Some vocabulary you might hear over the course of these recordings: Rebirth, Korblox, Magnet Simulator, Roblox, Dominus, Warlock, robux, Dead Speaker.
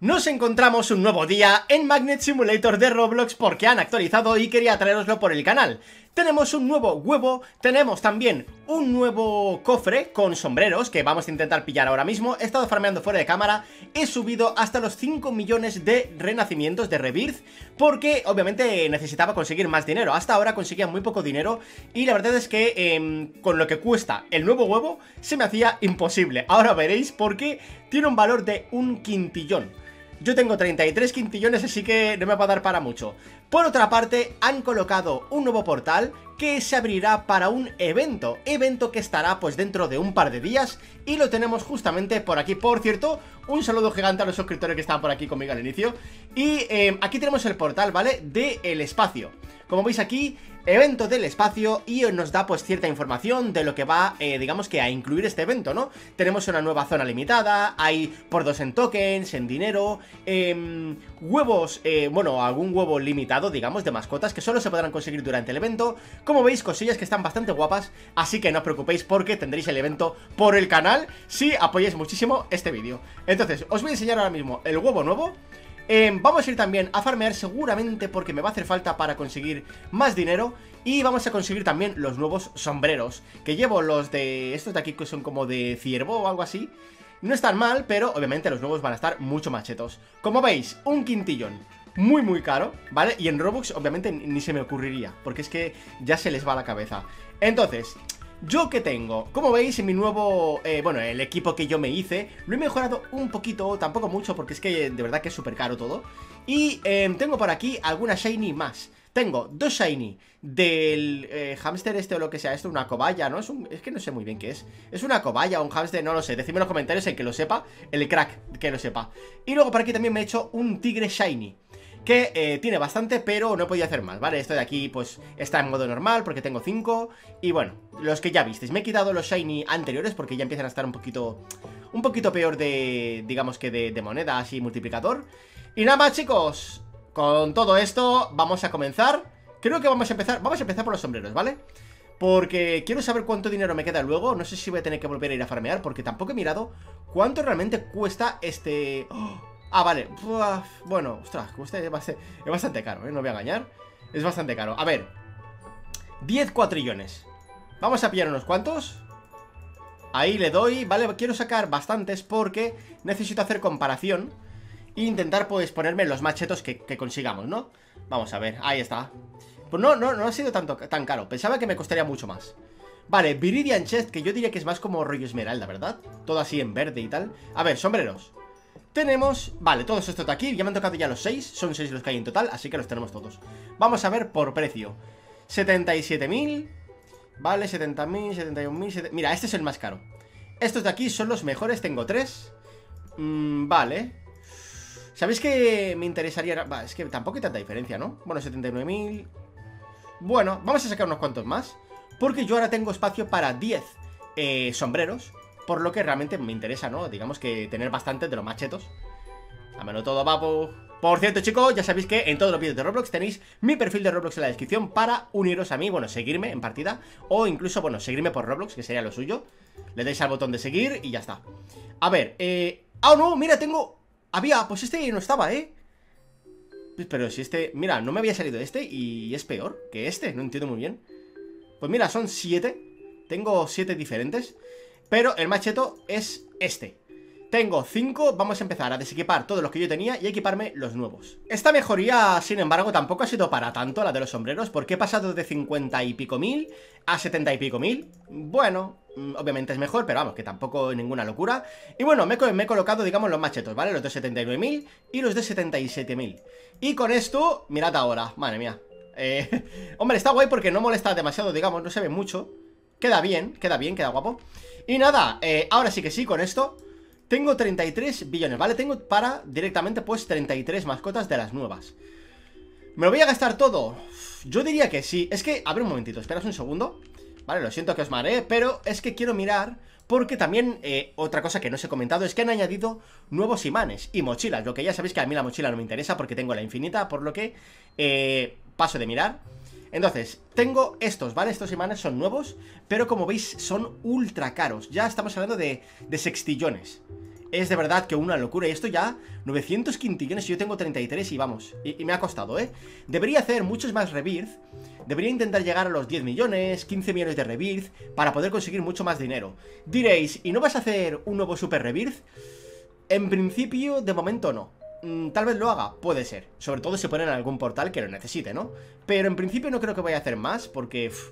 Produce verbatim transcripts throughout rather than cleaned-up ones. Nos encontramos un nuevo día en Magnet Simulator de Roblox porque han actualizado y quería traeroslo por el canal. Tenemos un nuevo huevo, tenemos también un nuevo cofre con sombreros que vamos a intentar pillar ahora mismo. He estado farmeando fuera de cámara, he subido hasta los cinco millones de renacimientos de Rebirth porque obviamente necesitaba conseguir más dinero. Hasta ahora conseguía muy poco dinero y la verdad es que eh, con lo que cuesta el nuevo huevo se me hacía imposible. Ahora veréis porque tiene un valor de un quintillón. Yo tengo treinta y tres quintillones, así que no me va a dar para mucho. Por otra parte, han colocado un nuevo portal que se abrirá para un evento. Evento que estará pues dentro de un par de días y lo tenemos justamente por aquí. Por cierto, un saludo gigante a los suscriptores que estaban por aquí conmigo al inicio. Y eh, aquí tenemos el portal, ¿vale? De el espacio. Como veis aquí, evento del espacio y nos da pues cierta información de lo que va, eh, digamos que a incluir este evento, ¿no? Tenemos una nueva zona limitada, hay por dos en tokens, en dinero, eh, huevos, eh, bueno, algún huevo limitado, digamos, de mascotas que solo se podrán conseguir durante el evento. Como veis, cosillas que están bastante guapas, así que no os preocupéis porque tendréis el evento por el canal si apoyáis muchísimo este vídeo. Entonces, os voy a enseñar ahora mismo el huevo nuevo. Eh, vamos a ir también a farmear seguramente porque me va a hacer falta para conseguir más dinero. Y vamos a conseguir también los nuevos sombreros, que llevo los de estos de aquí que son como de ciervo o algo así. No están mal, pero obviamente los nuevos van a estar mucho más chetos. Como veis, un quintillón, muy muy caro, ¿vale? Y en Robux obviamente ni se me ocurriría, porque es que ya se les va la cabeza. Entonces... ¿yo qué tengo? Como veis en mi nuevo, eh, bueno, el equipo que yo me hice, lo he mejorado un poquito, tampoco mucho, porque es que de verdad que es súper caro todo. Y eh, tengo por aquí alguna shiny más. Tengo dos shiny del eh, hámster este o lo que sea, esto, una cobaya, ¿no? Es, un, es que no sé muy bien qué es. ¿Es una cobaya o un hámster? No lo sé, decidme en los comentarios el que lo sepa, el crack que lo sepa. Y luego por aquí también me he hecho un tigre shiny que eh, tiene bastante, pero no podía hacer más, ¿vale? Esto de aquí, pues, está en modo normal porque tengo cinco. Y bueno, los que ya visteis. Me he quitado los shiny anteriores porque ya empiezan a estar un poquito... un poquito peor de... digamos que de, de moneda, así, multiplicador. Y nada más, chicos. Con todo esto, vamos a comenzar. Creo que vamos a empezar... vamos a empezar por los sombreros, ¿vale? Porque quiero saber cuánto dinero me queda luego. No sé si voy a tener que volver a ir a farmear porque tampoco he mirado cuánto realmente cuesta este... ¡oh! Ah, vale, uf, bueno, ostras, es bastante, es bastante caro, ¿eh? No voy a engañar. Es bastante caro, a ver, diez cuatrillones. Vamos a pillar unos cuantos. Ahí le doy, vale, quiero sacar bastantes porque necesito hacer comparación e intentar, pues, ponerme los más chetos que, que consigamos, ¿no? Vamos a ver, ahí está. Pues no, no, no ha sido tanto, tan caro, pensaba que me costaría mucho más. Vale, Viridian Chest, que yo diría que es más como rollo esmeralda, ¿verdad? Todo así en verde y tal. A ver, sombreros. Tenemos, vale, todos estos de aquí, ya me han tocado ya los seis, son seis los que hay en total, así que los tenemos todos. Vamos a ver por precio, setenta y siete mil, vale, setenta mil, setenta y un mil, setenta... mira, este es el más caro. Estos de aquí son los mejores, tengo tres, mm, vale. ¿Sabéis que me interesaría? Bah, es que tampoco hay tanta diferencia, ¿no? Bueno, setenta y nueve mil, bueno, vamos a sacar unos cuantos más, porque yo ahora tengo espacio para diez eh, sombreros. Por lo que realmente me interesa, ¿no? Digamos que tener bastante de los machetos. Dámelo todo, papu. Por cierto, chicos, ya sabéis que en todos los vídeos de Roblox tenéis mi perfil de Roblox en la descripción para uniros a mí, bueno, seguirme en partida o incluso, bueno, seguirme por Roblox, que sería lo suyo. Le dais al botón de seguir y ya está. A ver, eh... ¡ah, no! Mira, tengo... había... pues este no estaba, ¿eh? Pero si este... mira, no me había salido este y es peor que este, no entiendo muy bien. Pues mira, son siete. Tengo siete diferentes. Pero el más cheto es este. Tengo cinco, vamos a empezar a desequipar todos los que yo tenía y equiparme los nuevos. Esta mejoría, sin embargo, tampoco ha sido para tanto, la de los sombreros, porque he pasado de cincuenta y pico mil a setenta y pico mil. Bueno, obviamente es mejor, pero vamos, que tampoco es ninguna locura. Y bueno, me, me he colocado, digamos, los más chetos, ¿vale? Los de setenta y nueve mil y los de setenta y siete mil. Y con esto, mirad ahora, madre mía. eh, Hombre, está guay porque no molesta demasiado, digamos, no se ve mucho. Queda bien, queda bien, queda guapo. Y nada, eh, ahora sí que sí, con esto tengo treinta y tres billones, ¿vale? Tengo para directamente pues treinta y tres mascotas de las nuevas. ¿Me lo voy a gastar todo? Yo diría que sí. Es que, a ver un momentito, esperas un segundo. Vale, lo siento que os mareé, pero es que quiero mirar. Porque también, eh, otra cosa que no os he comentado es que han añadido nuevos imanes y mochilas. Lo que ya sabéis que a mí la mochila no me interesa porque tengo la infinita, por lo que eh, paso de mirar. Entonces, tengo estos, ¿vale? Estos imanes son nuevos, pero como veis son ultra caros. Ya estamos hablando de, de sextillones. Es de verdad que una locura. Y esto ya, novecientos quintillones y yo tengo treinta y tres y vamos, y, y me ha costado, ¿eh? Debería hacer muchos más Rebirth. Debería intentar llegar a los diez millones, quince millones de Rebirth, para poder conseguir mucho más dinero. Diréis, ¿y no vas a hacer un nuevo Super Rebirth? En principio, de momento no. Tal vez lo haga, puede ser. Sobre todo si ponen en algún portal que lo necesite, ¿no? Pero en principio no creo que vaya a hacer más, porque... Uff,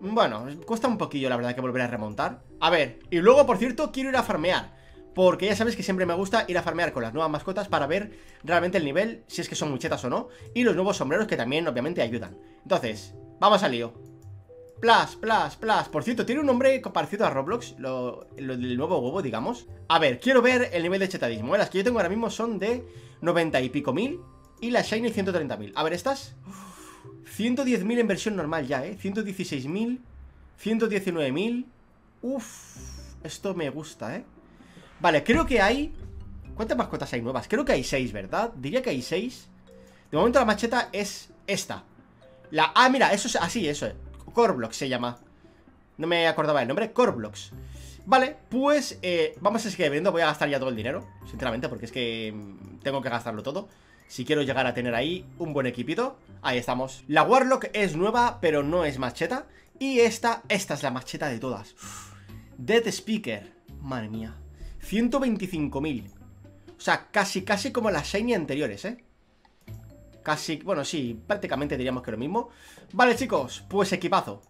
bueno, cuesta un poquillo la verdad que volver a remontar. A ver, y luego por cierto quiero ir a farmear, porque ya sabéis que siempre me gusta ir a farmear con las nuevas mascotas para ver realmente el nivel, si es que son muchetas o no, y los nuevos sombreros que también obviamente ayudan. Entonces, vamos al lío. Plas, plas, plas. Por cierto, tiene un nombre parecido a Roblox, lo, lo del nuevo huevo, digamos. A ver, quiero ver el nivel de chetadismo. Las que yo tengo ahora mismo son de noventa y pico mil y la Shiny ciento treinta mil. A ver, estas... Uf. ciento diez mil en versión normal ya, ¿eh? ciento dieciséis mil, ciento diecinueve mil. Uff, esto me gusta, ¿eh? Vale, creo que hay... ¿Cuántas mascotas hay nuevas? Creo que hay seis, ¿verdad? Diría que hay seis. De momento la macheta es esta. La... Ah, mira, eso es así, eso es Korblox se llama. No me acordaba el nombre, Korblox. Vale, pues eh, vamos a seguir viendo. Voy a gastar ya todo el dinero, sinceramente, porque es que tengo que gastarlo todo si quiero llegar a tener ahí un buen equipito. Ahí estamos. La Warlock es nueva, pero no es macheta. Y esta, esta es la macheta de todas. Uf. Dead Speaker, madre mía, ciento veinticinco mil. O sea, casi, casi como las Shiny anteriores, ¿eh? Casi, bueno, sí, prácticamente diríamos que lo mismo. Vale, chicos, pues equipazo.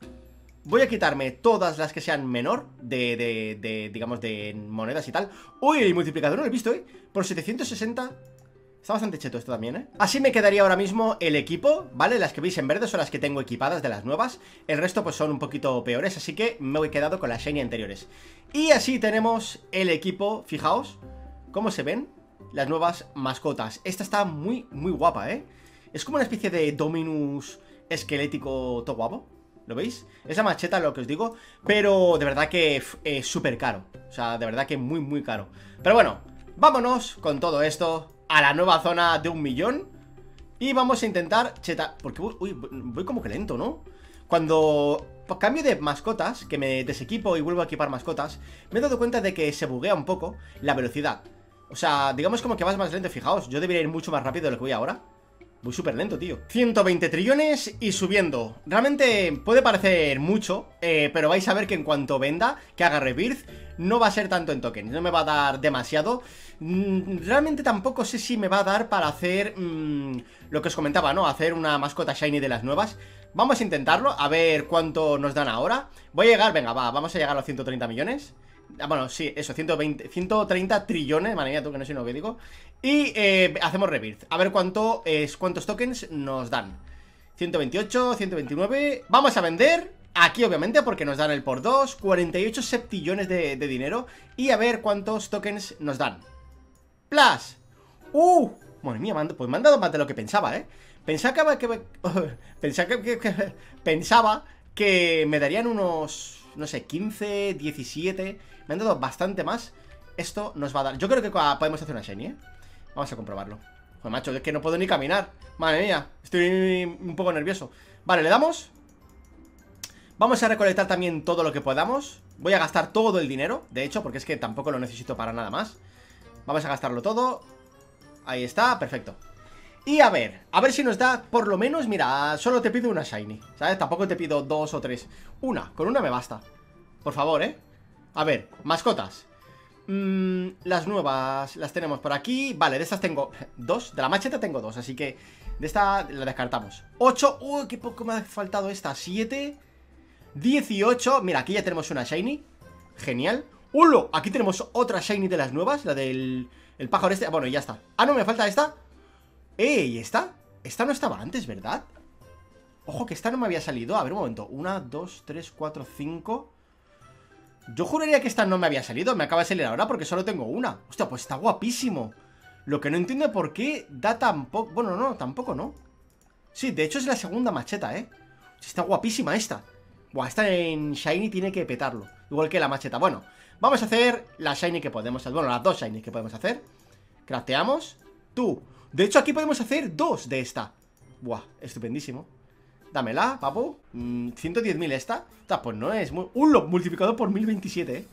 Voy a quitarme todas las que sean menor de, de, de digamos, de monedas y tal. Uy, el multiplicador no lo he visto, ¿eh? Por setecientos sesenta... Está bastante cheto esto también, ¿eh? Así me quedaría ahora mismo el equipo, ¿vale? Las que veis en verde son las que tengo equipadas de las nuevas. El resto pues son un poquito peores, así que me he quedado con las Shiny anteriores. Y así tenemos el equipo, fijaos cómo se ven las nuevas mascotas. Esta está muy, muy guapa, ¿eh? Es como una especie de Dominus esquelético todo guapo, ¿lo veis? Es la macheta lo que os digo, pero de verdad que es súper caro. O sea, de verdad que muy, muy caro. Pero bueno, vámonos con todo esto a la nueva zona de un millón. Y vamos a intentar chetar. Porque voy, uy, voy como que lento, ¿no? Cuando cambio de mascotas, que me desequipo y vuelvo a equipar mascotas, me he dado cuenta de que se buguea un poco la velocidad. O sea, digamos como que vas más lento. Fijaos, yo debería ir mucho más rápido de lo que voy ahora. Voy súper lento, tío. Ciento veinte trillones y subiendo. Realmente puede parecer mucho, eh, pero vais a ver que en cuanto venda, que haga Rebirth, no va a ser tanto en tokens, no me va a dar demasiado. Realmente tampoco sé si me va a dar para hacer mmm, lo que os comentaba, ¿no? Hacer una mascota Shiny de las nuevas. Vamos a intentarlo, a ver cuánto nos dan ahora. Voy a llegar, venga, va, vamos a llegar a los ciento treinta millones. Bueno, sí, eso, ciento veinte, ciento treinta trillones. Madre mía, tú que no soy novédico. Y eh, hacemos Rebirth, a ver cuánto es, cuántos tokens nos dan. Ciento veintiocho, ciento veintinueve. Vamos a vender aquí, obviamente, porque nos dan el por dos, cuarenta y ocho septillones de, de dinero. Y a ver cuántos tokens nos dan. ¡Plas! ¡Uh! Madre mía, pues me han dado más de lo que pensaba, ¿eh? Pensaba que... Pensaba que... que, que pensaba que me darían unos... No sé, quince, diecisiete... Me han dado bastante más. Esto nos va a dar... Yo creo que podemos hacer una Shiny, ¿eh? Vamos a comprobarlo. Joder, macho, es que no puedo ni caminar. Madre mía, estoy un poco nervioso. Vale, le damos... Vamos a recolectar también todo lo que podamos. Voy a gastar todo el dinero, de hecho, porque es que tampoco lo necesito para nada más. Vamos a gastarlo todo. Ahí está, perfecto. Y a ver, a ver si nos da, por lo menos, mira, solo te pido una Shiny, ¿sabes? Tampoco te pido dos o tres. Una, con una me basta. Por favor, ¿eh? A ver, mascotas. mm, Las nuevas las tenemos por aquí. Vale, de estas tengo dos, de la macheta tengo dos, así que de esta la descartamos. Ocho, uy, qué poco me ha faltado esta. Siete, dieciocho, mira, aquí ya tenemos una Shiny. Genial. ¡Hulo! Aquí tenemos otra Shiny de las nuevas, la del el pájaro este. Bueno, ya está. Ah, no, me falta esta. ¡Eh! ¿Y esta? Esta no estaba antes, ¿verdad? Ojo, que esta no me había salido. A ver, un momento. Una, dos, tres, cuatro, cinco. Yo juraría que esta no me había salido. Me acaba de salir ahora porque solo tengo una. Hostia, pues está guapísimo. Lo que no entiendo es por qué da tan poco. Bueno, no, tampoco no. Sí, de hecho es la segunda macheta, ¿eh? Está guapísima esta. Buah, esta en Shiny tiene que petarlo. Igual que la macheta. Bueno, vamos a hacer la Shiny que podemos hacer. Bueno, las dos Shiny que podemos hacer. Crafteamos. Tú. De hecho, aquí podemos hacer dos de esta. Buah, estupendísimo. Dámela, papu. mm, ciento diez mil esta. O sea, pues no es muy... ¡Uh! Multiplicado por mil veintisiete, eh.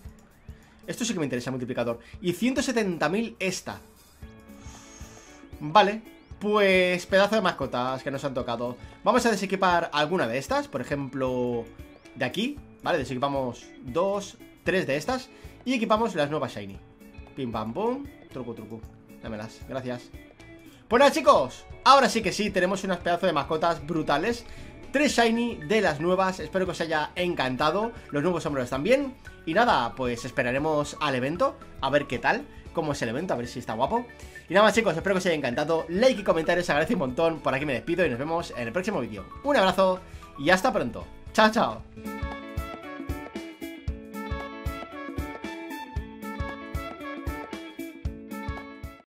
Esto sí que me interesa, multiplicador. Y ciento setenta mil esta. Vale, pues pedazo de mascotas que nos han tocado. Vamos a desequipar alguna de estas. Por ejemplo, de aquí. Vale, desequipamos dos, tres de estas. Y equipamos las nuevas shiny. Pim, pam, pum. Truco, truco. Dámelas, gracias. Pues nada, chicos, ahora sí que sí, tenemos unas pedazos de mascotas brutales. Tres shiny de las nuevas, espero que os haya encantado. Los nuevos sombreros también. Y nada, pues esperaremos al evento, a ver qué tal, cómo es el evento, a ver si está guapo. Y nada más, chicos, espero que os haya encantado. Like y comentarios, agradezco un montón. Por aquí me despido y nos vemos en el próximo vídeo. Un abrazo y hasta pronto. Chao, chao.